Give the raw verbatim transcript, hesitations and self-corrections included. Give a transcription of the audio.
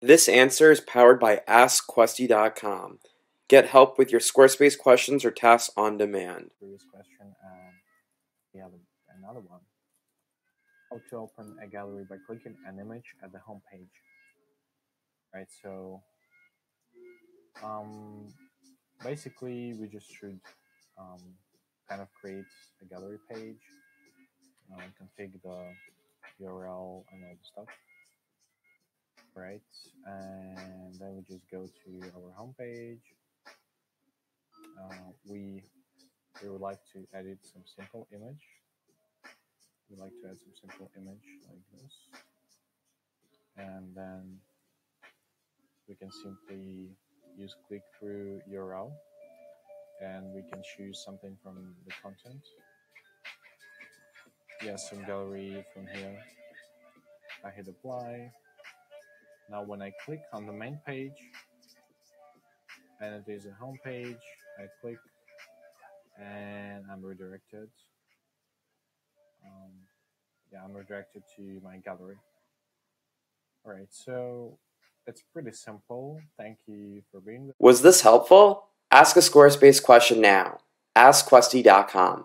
This answer is powered by Ask Questy dot com. Get help with your Squarespace questions or tasks on demand. Previous question, and we have another one. How to open a gallery by clicking an image at the home page. Right, so um, basically we just should um, kind of create a gallery page, uh, configure the U R L and all the stuff. Right, and then we just go to our home page. Uh, we we would like to edit some simple image. We like to add some simple image like this, and then we can simply use click through U R L, and we can choose something from the content. Yes, some gallery from here. I hit apply. Now when I click on the main page, and it is a home page, I click and I'm redirected. Um, yeah, I'm redirected to my gallery. All right, so it's pretty simple. Thank you for being with me. Was this helpful? Ask a Squarespace question now. Ask Questy dot com.